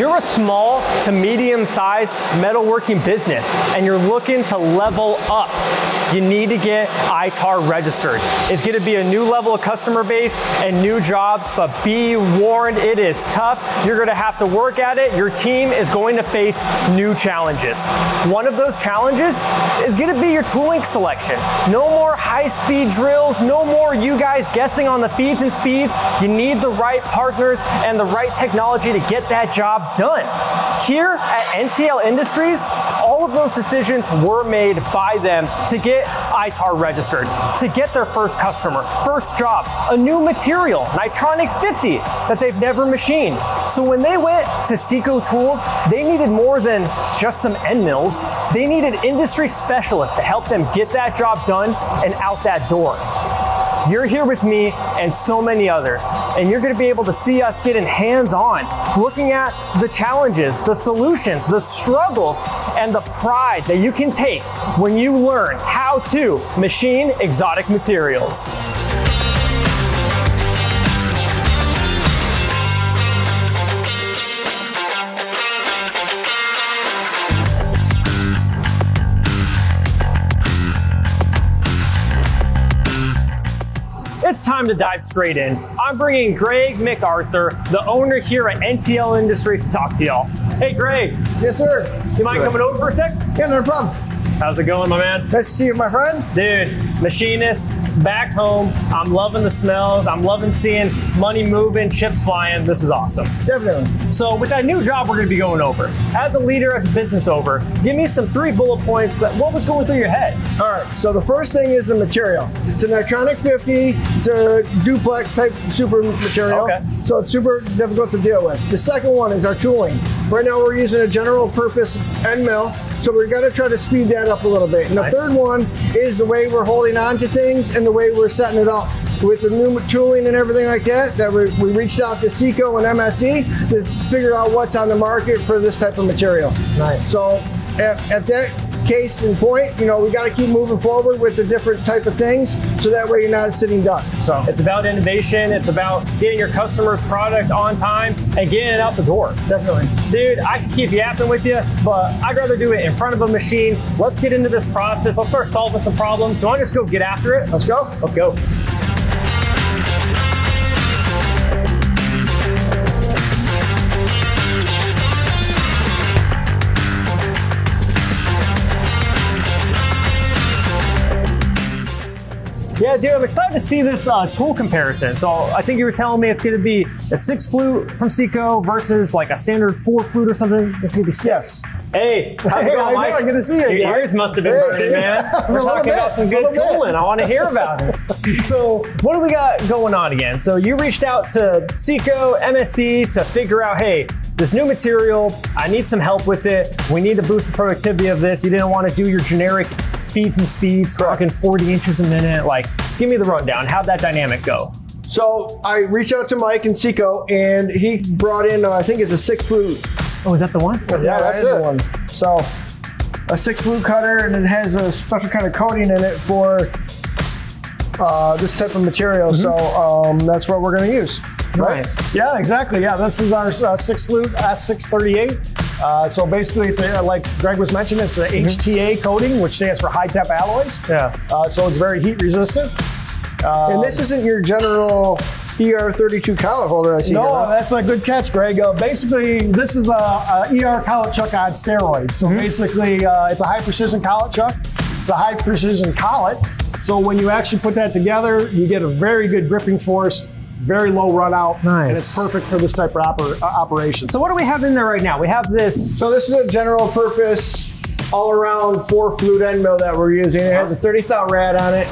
you're a small to medium-sized metalworking business and you're looking to level up, you need to get ITAR registered. It's going to be a new level of customer base and new jobs, but be warned, it is tough. You're going to have to work at it. Your team is going to face new challenges. One of those challenges is going to be your tooling selection. No more high-speed drills, no more you guys guessing on the feeds and speeds. You need the right partners and the right technology to get that job done. Here at NTL Industries, all of those decisions were made by them to get ITAR registered, to get their first customer, first job, a new material, Nitronic 50, that they've never machined. So when they went to Seco Tools, they needed more than just some end mills. They needed industry specialists to help them get that job done and out that door. You're here with me and so many others, and you're going to be able to see us getting hands-on, looking at the challenges, the solutions, the struggles, and the pride that you can take when you learn how to machine exotic materials. It's time to dive straight in. I'm bringing Greg McArthur, the owner here at NTL Industries, to talk to y'all. Hey, Greg. Yes, sir. You mind coming over for a sec? Yeah, no problem. How's it going, my man? Nice to see you, my friend. Dude, machinist, back home. I'm loving the smells. I'm loving seeing money moving, chips flying. This is awesome. Definitely. So with that new job we're going to be going over, as a leader, as a business owner, give me some 3 bullet points. What was going through your head? All right. So the first thing is the material. It's a Nitronic 50. It's a duplex type super material. Okay. So it's super difficult to deal with. The second one is our tooling. Right now we're using a general purpose end mill. So we're going to try to speed that up a little bit. And the third one is the way we're holding on to things and the way we're setting it up. With the new tooling and everything like that, we reached out to Seco and MSC to figure out what's on the market for this type of material. Nice. So at that case in point, you know, we got to keep moving forward with the different type of things so that way you're not a sitting duck. So it's about innovation. It's about getting your customer's product on time and getting it out the door. Definitely. Dude, I can keep yapping with you, but I'd rather do it in front of a machine. Let's get into this process. I'll start solving some problems. So I'll just go get after it. Let's go. Let's go. Yeah, dude, I'm excited to see this tool comparison. So I think you were telling me it's going to be a 6 flute from Seco versus like a standard 4 flute or something. It's going to be 6. Yes. Hey, how's it going, Mike? Good to see you. Your ears must have been burning, man. We're talking about some good tooling. I want to hear about it. So what do we got going on again? So you reached out to Seco, MSC to figure out, hey, this new material, I need some help with it. We need to boost the productivity of this. You didn't want to do your generic feeds and speeds, talking 40 inches a minute. Like, give me the rundown. How'd that dynamic go? So I reached out to Mike and Seco, and he brought in, I think it's a 6 flute. Oh, is that the one? Yeah, that's the one. So a 6 flute cutter, and it has a special kind of coating in it for this type of material. Mm-hmm. So that's what we're going to use. Right? Nice. Yeah, exactly. Yeah, this is our 6 flute S638. So basically, it's a, like Greg was mentioning, it's an HTA coating, which stands for high-temp alloys. Yeah. So it's very heat resistant. And this isn't your general ER32 collet holder, I see. No, that's a good catch, Greg. Basically, this is a ER collet chuck on steroids. So basically, it's a high-precision collet chuck. It's a high-precision collet. So when you actually put that together, you get a very good gripping force. Very low run out, and it's perfect for this type of operation. So what do we have in there right now? We have this. So this is a general purpose, all around 4 flute end mill that we're using. It has a 30 thou rad on it.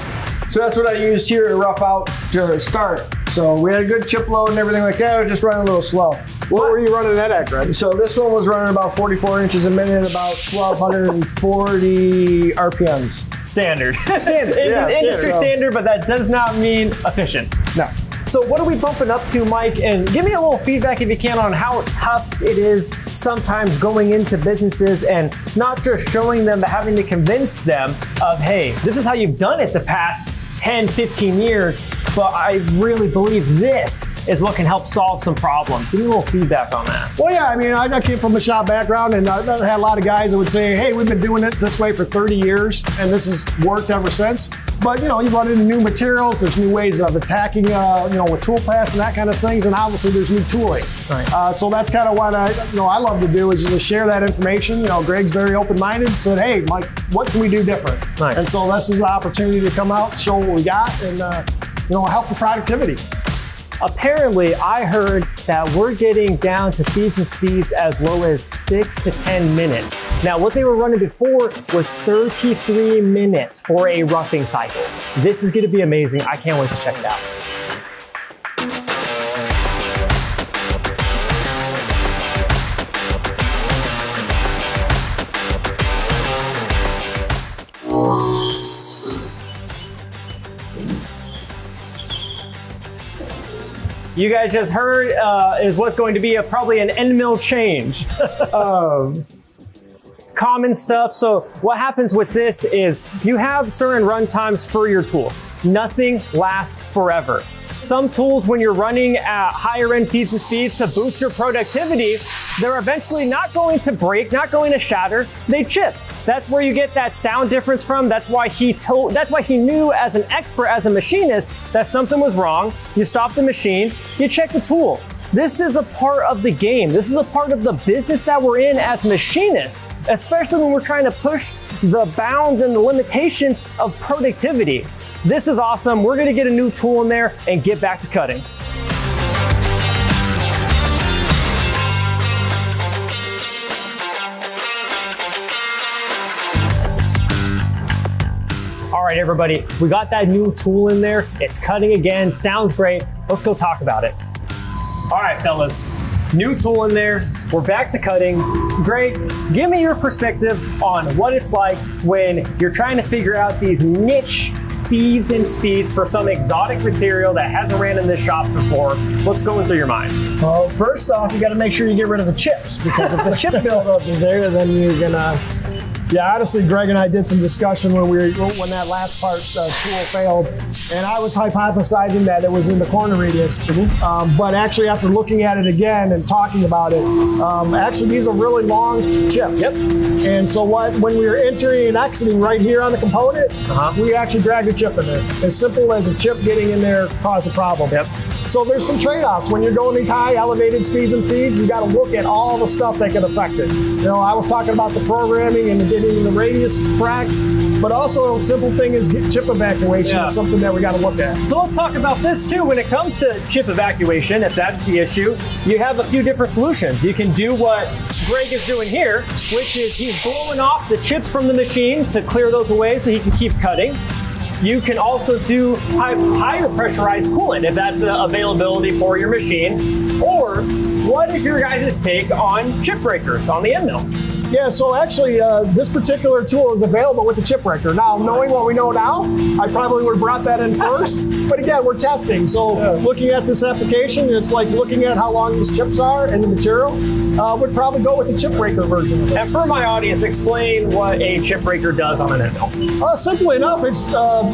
So that's what I used here to rough out to start. So we had a good chip load and everything like that. It was just running a little slow. What were you running that at, Greg? So this one was running about 44 inches a minute, about 1,240 RPMs. Standard. Standard. Industry standard, but that does not mean efficient. No. So what are we bumping up to, Mike? And give me a little feedback if you can on how tough it is sometimes going into businesses and not just showing them, but having to convince them of, hey, this is how you've done it the past 10, 15 years. but I really believe this is what can help solve some problems. Give me a little feedback on that. Well, yeah, I mean, I came from a shop background, and I had a lot of guys that would say, hey, we've been doing it this way for 30 years, and this has worked ever since. But, you know, you run into new materials, there's new ways of attacking, you know, with tool paths and that kind of things, and obviously there's new tooling. Right. So that's kind of what I love to do, is just share that information. You know, Greg's very open-minded, said, hey, Mike, what can we do different? Nice. And so this is the opportunity to come out, show what we got, and, you know, help the productivity. Apparently, I heard that we're getting down to feeds and speeds as low as 6 to 10 minutes. Now, what they were running before was 33 minutes for a roughing cycle. This is gonna be amazing. I can't wait to check it out. You guys just heard is what's going to be probably an end mill change. Common stuff. So what happens with this is you have certain run times for your tools. Nothing lasts forever. Some tools, when you're running at higher end feeds and speeds to boost your productivity, they're eventually not going to break, not going to shatter, they chip. That's where you get that sound difference from. That's why he told, that's why he knew as an expert, as a machinist, that something was wrong. You stop the machine, you check the tool. This is a part of the game. This is a part of the business that we're in as machinists, especially when we're trying to push the bounds and the limitations of productivity. This is awesome. We're gonna get a new tool in there and get back to cutting. All right, everybody, we got that new tool in there. It's cutting again, sounds great. Let's go talk about it. All right, fellas, new tool in there. We're back to cutting. Greg, give me your perspective on what it's like when you're trying to figure out these niche feeds and speeds for some exotic material that hasn't ran in this shop before. What's going through your mind? Well, first off, you got to make sure you get rid of the chips, because if the chip buildup is there, then you're gonna. Yeah, honestly, Greg and I did some discussion when that last part tool failed, and I was hypothesizing that it was in the corner radius. Mm-hmm. But actually, after looking at it again and talking about it, actually these are really long chips. Yep. And so when we were entering and exiting right here on the component, we actually dragged a chip in there. As simple as a chip getting in there caused a problem. Yep. So there's some trade-offs when you're going these high elevated speeds and feeds. You got to look at all the stuff that could affect it. You know, I was talking about the programming and the getting the radius cracked, but also a simple thing is chip evacuation. Yeah. Is something that we got to look at. So let's talk about this too. When it comes to chip evacuation, if that's the issue, you have a few different solutions. You can do what Greg is doing here, which is he's blowing off the chips from the machine to clear those away so he can keep cutting. You can also do higher pressurized coolant if that's an availability for your machine. Or what is your guys' take on chip breakers on the end mill? Yeah, so actually this particular tool is available with the chip breaker. Now, knowing what we know now, I probably would have brought that in first, but again, we're testing. So looking at this application, it's like looking at how long these chips are and the material, would probably go with the chip breaker version of this. And for my audience, explain what a chip breaker does on an end mill. Simply enough, it's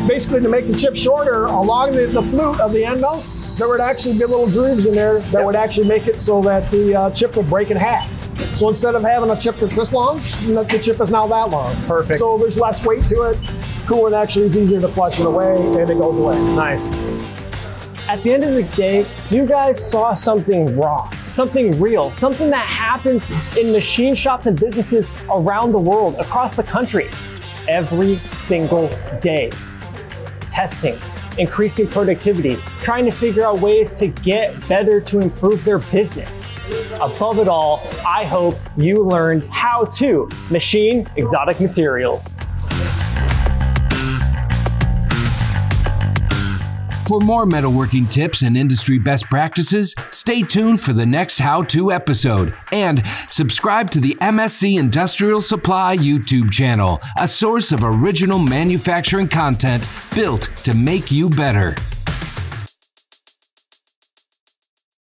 basically to make the chip shorter along the flute of the end mill. There would actually be little grooves in there that would actually make it so that the chip would break in half. So instead of having a chip that's this long, the chip is now that long. Perfect. So there's less weight to it. Coolant actually is easier to flush it away, and it goes away. Nice. At the end of the day, you guys saw something raw, something real, something that happens in machine shops and businesses around the world, across the country, every single day. Testing, increasing productivity, trying to figure out ways to get better to improve their business. Above it all, I hope you learned how to machine exotic materials. For more metalworking tips and industry best practices, stay tuned for the next How To episode and subscribe to the MSC Industrial Supply YouTube channel, a source of original manufacturing content built to make you better.